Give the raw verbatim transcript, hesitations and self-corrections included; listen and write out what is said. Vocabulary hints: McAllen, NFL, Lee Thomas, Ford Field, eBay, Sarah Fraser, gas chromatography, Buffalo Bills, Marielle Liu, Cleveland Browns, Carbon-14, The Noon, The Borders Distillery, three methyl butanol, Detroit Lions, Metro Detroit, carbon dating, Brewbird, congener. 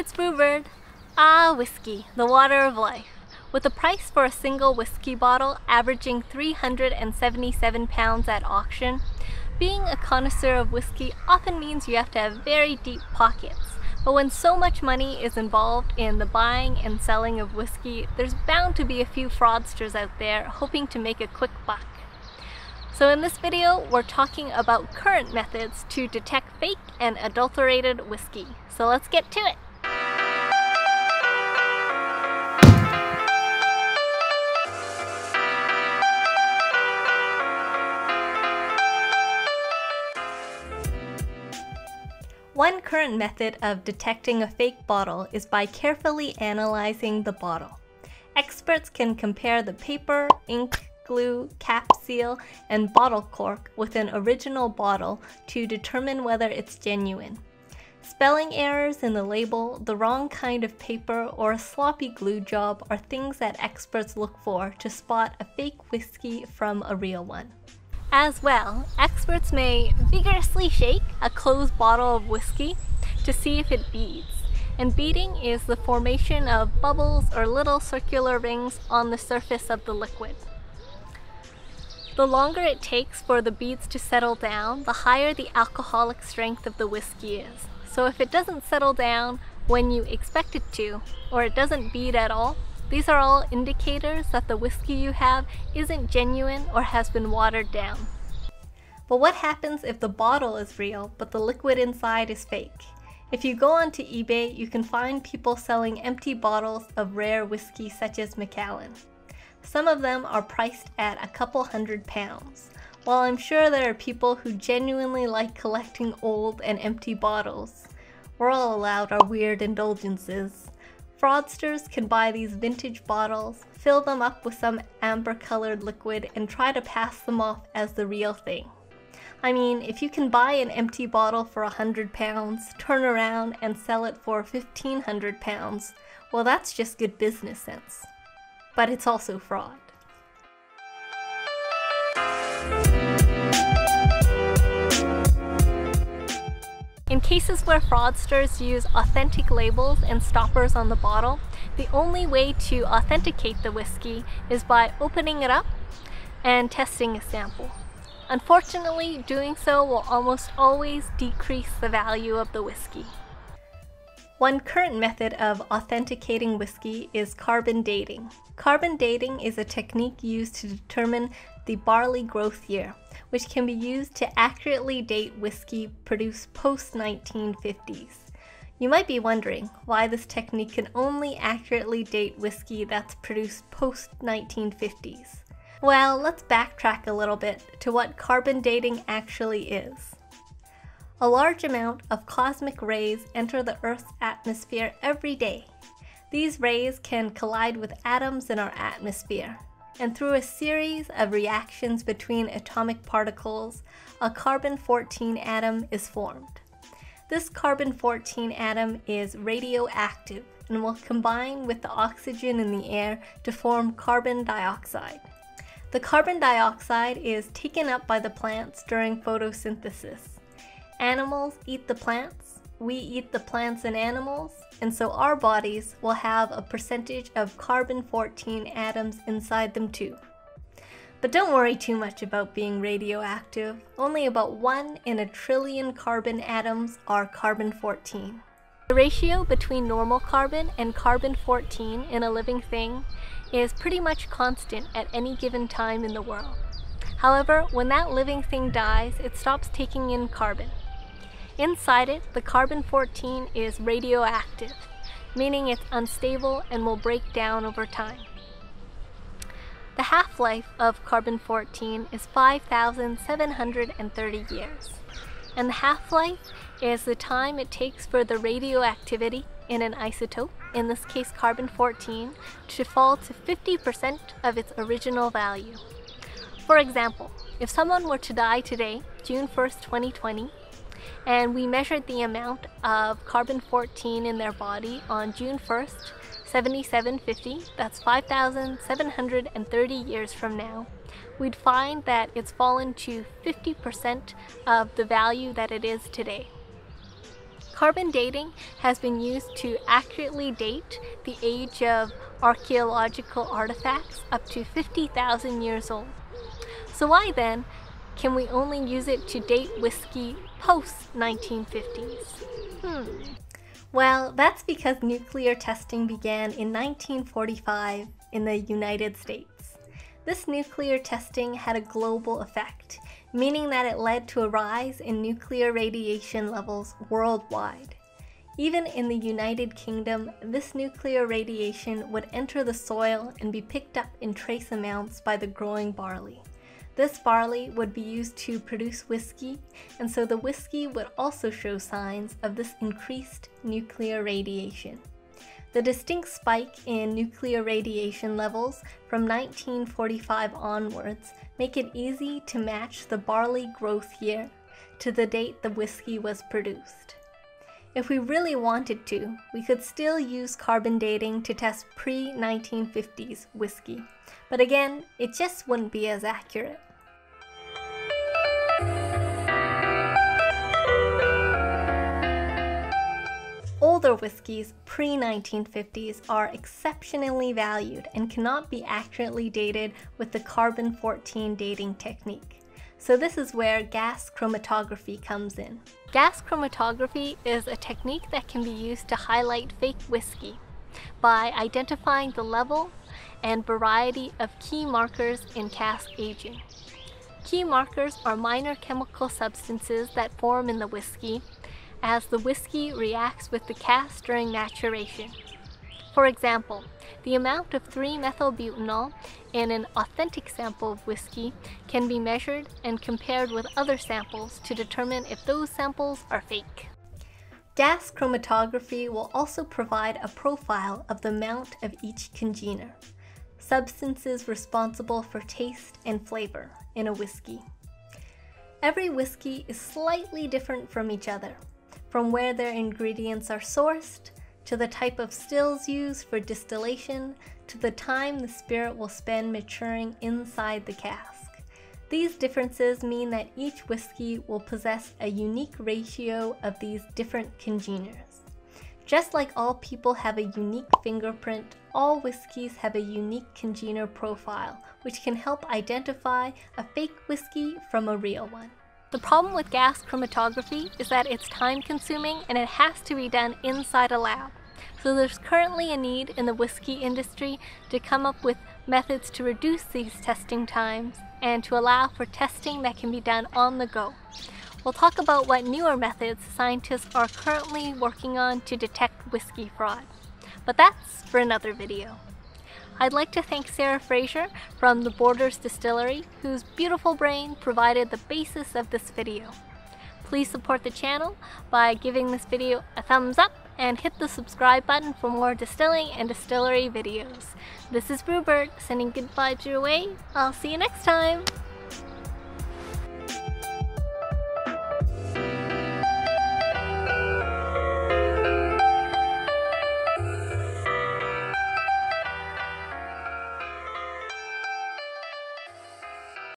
it's Brewbird. Ah, whiskey, the water of life. With the price for a single whiskey bottle averaging three hundred seventy-seven pounds at auction, being a connoisseur of whiskey often means you have to have very deep pockets. But when so much money is involved in the buying and selling of whiskey, there's bound to be a few fraudsters out there hoping to make a quick buck. So in this video, we're talking about current methods to detect fake and adulterated whiskey. So let's get to it! One current method of detecting a fake bottle is by carefully analyzing the bottle. Experts can compare the paper, ink, glue, cap seal, and bottle cork with an original bottle to determine whether it's genuine. Spelling errors in the label, the wrong kind of paper, or a sloppy glue job are things that experts look for to spot a fake whiskey from a real one. As well, experts may vigorously shake a closed bottle of whiskey to see if it beads. And beading is the formation of bubbles or little circular rings on the surface of the liquid. The longer it takes for the beads to settle down, the higher the alcoholic strength of the whiskey is. So if it doesn't settle down when you expect it to, or it doesn't bead at all, these are all indicators that the whiskey you have isn't genuine or has been watered down. But what happens if the bottle is real, but the liquid inside is fake? If you go onto eBay, you can find people selling empty bottles of rare whiskey such as McAllen. Some of them are priced at a couple hundred pounds. While I'm sure there are people who genuinely like collecting old and empty bottles, we're all allowed our weird indulgences. Fraudsters can buy these vintage bottles, fill them up with some amber-colored liquid, and try to pass them off as the real thing. I mean, if you can buy an empty bottle for one hundred pounds, turn around and sell it for fifteen hundred pounds, well, that's just good business sense. But it's also fraud. In cases where fraudsters use authentic labels and stoppers on the bottle, the only way to authenticate the whiskey is by opening it up and testing a sample. Unfortunately, doing so will almost always decrease the value of the whiskey. One current method of authenticating whiskey is carbon dating. Carbon dating is a technique used to determine the barley growth year, which can be used to accurately date whiskey produced post nineteen fifties. You might be wondering why this technique can only accurately date whiskey that's produced post nineteen fifties. Well, let's backtrack a little bit to what carbon dating actually is. A large amount of cosmic rays enter the Earth's atmosphere every day. These rays can collide with atoms in our atmosphere. And through a series of reactions between atomic particles, a carbon fourteen atom is formed. This carbon fourteen atom is radioactive and will combine with the oxygen in the air to form carbon dioxide. The carbon dioxide is taken up by the plants during photosynthesis. Animals eat the plants, we eat the plants and animals, and so our bodies will have a percentage of carbon fourteen atoms inside them too. But don't worry too much about being radioactive. Only about one in a trillion carbon atoms are carbon fourteen. The ratio between normal carbon and carbon fourteen in a living thing is pretty much constant at any given time in the world. However, when that living thing dies, it stops taking in carbon. Inside it, the carbon fourteen is radioactive, meaning it's unstable and will break down over time. The half-life of carbon fourteen is five thousand seven hundred thirty years, and the half-life is the time it takes for the radioactivity in an isotope, in this case carbon fourteen, to fall to fifty percent of its original value. For example, if someone were to die today, June first, twenty twenty, and we measured the amount of carbon fourteen in their body on June first, seventy-seven fifty, that's five thousand seven hundred thirty years from now, we'd find that it's fallen to fifty percent of the value that it is today. Carbon dating has been used to accurately date the age of archaeological artifacts up to fifty thousand years old. So why then can we only use it to date whiskey post nineteen fifties? Hmm. Well, that's because nuclear testing began in nineteen forty-five in the United States. This nuclear testing had a global effect, meaning that it led to a rise in nuclear radiation levels worldwide. Even in the United Kingdom, this nuclear radiation would enter the soil and be picked up in trace amounts by the growing barley. This barley would be used to produce whiskey, and so the whiskey would also show signs of this increased nuclear radiation. The distinct spike in nuclear radiation levels from nineteen forty-five onwards make it easy to match the barley growth year to the date the whiskey was produced. If we really wanted to, we could still use carbon dating to test pre nineteen fifties whiskey, but again, it just wouldn't be as accurate. Older whiskeys pre nineteen fifties are exceptionally valued and cannot be accurately dated with the carbon fourteen dating technique. So this is where gas chromatography comes in. Gas chromatography is a technique that can be used to highlight fake whiskey by identifying the level and variety of key markers in cask aging. Key markers are minor chemical substances that form in the whiskey as the whiskey reacts with the cask during maturation. For example, the amount of three methyl butanol in an authentic sample of whiskey can be measured and compared with other samples to determine if those samples are fake. Gas chromatography will also provide a profile of the amount of each congener, substances responsible for taste and flavor in a whiskey. Every whiskey is slightly different from each other, from where their ingredients are sourced, to the type of stills used for distillation, to the time the spirit will spend maturing inside the cask. These differences mean that each whiskey will possess a unique ratio of these different congeners. Just like all people have a unique fingerprint, all whiskeys have a unique congener profile, which can help identify a fake whiskey from a real one. The problem with gas chromatography is that it's time-consuming and it has to be done inside a lab. So there's currently a need in the whiskey industry to come up with methods to reduce these testing times and to allow for testing that can be done on the go. We'll talk about what newer methods scientists are currently working on to detect whiskey fraud. But that's for another video. I'd like to thank Sarah Fraser from The Borders Distillery, whose beautiful brain provided the basis of this video. Please support the channel by giving this video a thumbs up and hit the subscribe button for more distilling and distillery videos. This is Brewbird, sending good vibes your way. I'll see you next time!